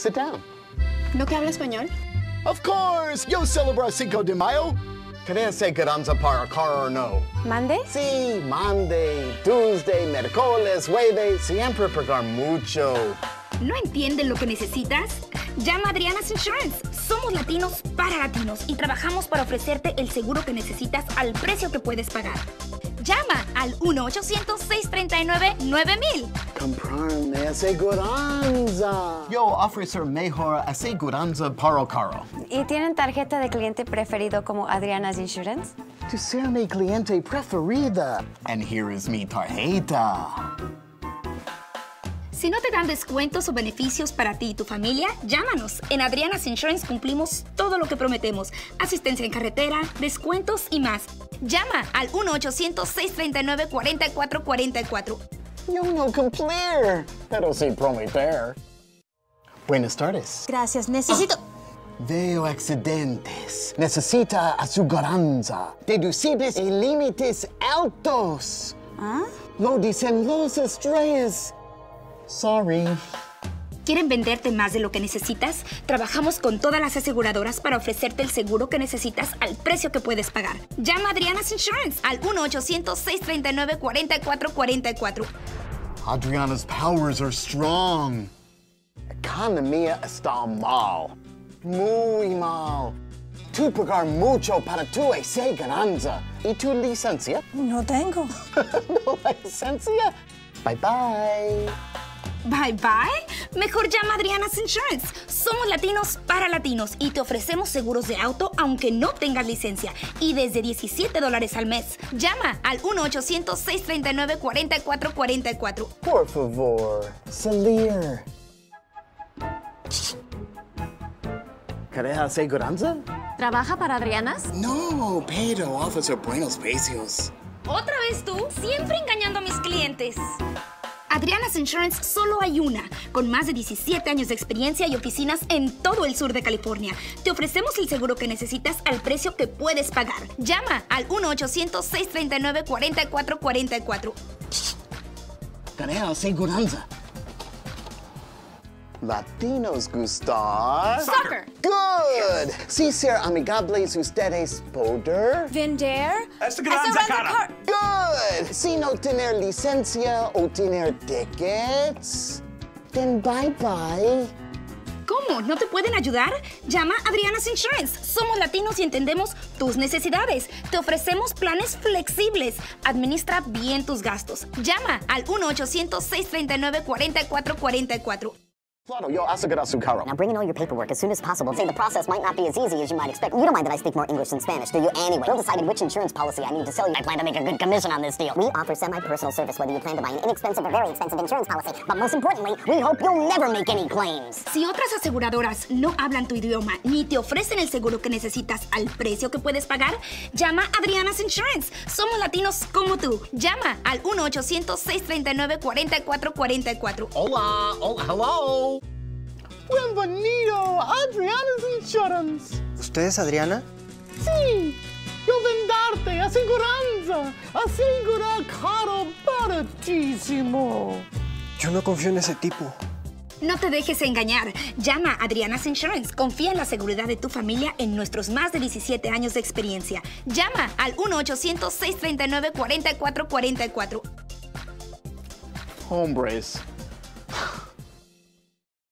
Sit down. ¿No que habla español? Of course. Yo celebro Cinco de Mayo. ¿Querían ser garanza para car o no? ¿Mande? Sí, Monday, Tuesday, miércoles, jueves. Siempre pagar mucho. ¿No entienden lo que necesitas? Llama a Adriana's Insurance. Somos latinos para latinos y trabajamos para ofrecerte el seguro que necesitas al precio que puedes pagar. Llama al 1-800-639-9000. Comprarme aseguranza. Yo ofrecer mejor aseguranza para carro. ¿Y tienen tarjeta de cliente preferido como Adriana's Insurance? To ser mi cliente preferida. And here is mi tarjeta. Si no te dan descuentos o beneficios para ti y tu familia, llámanos. En Adriana's Insurance cumplimos todo lo que prometemos. Asistencia en carretera, descuentos y más. Llama al 1-800-639-4444. Yo no cumplir, pero sí prometer. Buenas tardes. Gracias, necesito... Veo accidentes. Necesita aseguranza. Deducibles y límites altos. ¿Ah? Lo dicen los estrellas. Sorry. ¿Quieren venderte más de lo que necesitas? Trabajamos con todas las aseguradoras para ofrecerte el seguro que necesitas al precio que puedes pagar. Llama a Adriana's Insurance al 1-800-639-4444. Adriana's powers are strong. Economía está mal. Muy mal. Tú pagar mucho para tu aseguranza. ¿Y tu licencia? No tengo. ¿No licencia? Bye, bye. Bye, bye. Mejor llama a Adriana's Insurance. Somos latinos para latinos y te ofrecemos seguros de auto aunque no tengas licencia y desde $17 al mes. Llama al 1-800-639-4444. Por favor, salir. ¿Querés aseguranza? ¿Trabaja para Adriana's? No, pero ofrece buenos precios. ¿Otra vez tú? Siempre engañando a mis clientes. Adriana's Insurance solo hay una, con más de 17 años de experiencia y oficinas en todo el sur de California. Te ofrecemos el seguro que necesitas al precio que puedes pagar. Llama al 1-800-639-4444. Tarea aseguranza. Latinos gustar... Soccer. Good. Sí, ser amigables ustedes poder... Vender... Aseguranza cara. Good. Si no tener licencia o tener tickets... Then bye-bye. ¿Cómo? ¿No te pueden ayudar? Llama a Adriana's Insurance. Somos latinos y entendemos tus necesidades. Te ofrecemos planes flexibles. Administra bien tus gastos. Llama al 1-800-639-4444. Yo aseguro Sukaro. Now bring in all your paperwork as soon as possible. Saying the process might not be as easy as you might expect. You don't mind that I speak more English than Spanish, do you? Anyway, we'll decide which insurance policy I need to sell you. I plan to make a good commission on this deal. We offer semi-personal service whether you plan to buy an inexpensive or very expensive insurance policy. But most importantly, we hope you'll never make any claims. Si otras aseguradoras no hablan tu idioma ni te ofrecen el seguro que necesitas al precio que puedes pagar, llama a Adriana's Insurance. Somos latinos como tú. Llama al 1-800-639-4444. Hola. Oh, hello. Bienvenido a Adriana's Insurance. ¿Usted es Adriana? Sí. Yo vendarte aseguranza. Asegurar caro baratísimo. Yo no confío en ese tipo. No te dejes engañar. Llama a Adriana's Insurance. Confía en la seguridad de tu familia en nuestros más de 17 años de experiencia. Llama al 1-800-639-4444. Hombres.